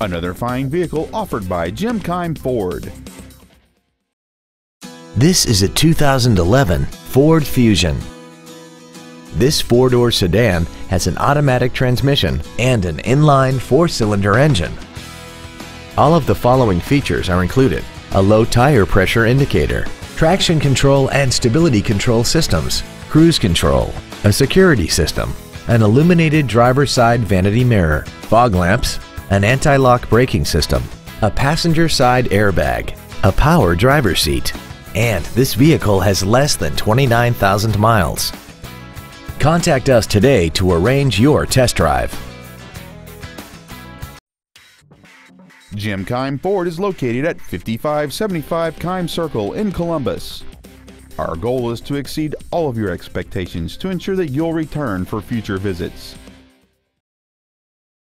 Another fine vehicle offered by Jim Keim Ford. This is a 2011 Ford Fusion. This four-door sedan has an automatic transmission and an inline four-cylinder engine. All of the following features are included: a low tire pressure indicator, traction control and stability control systems, cruise control, a security system, an illuminated driver's side vanity mirror, fog lamps, an anti-lock braking system, a passenger side airbag, a power driver's seat, and this vehicle has less than 29,000 miles. Contact us today to arrange your test drive. Jim Keim Ford is located at 5575 Keim Circle in Columbus. Our goal is to exceed all of your expectations to ensure that you'll return for future visits.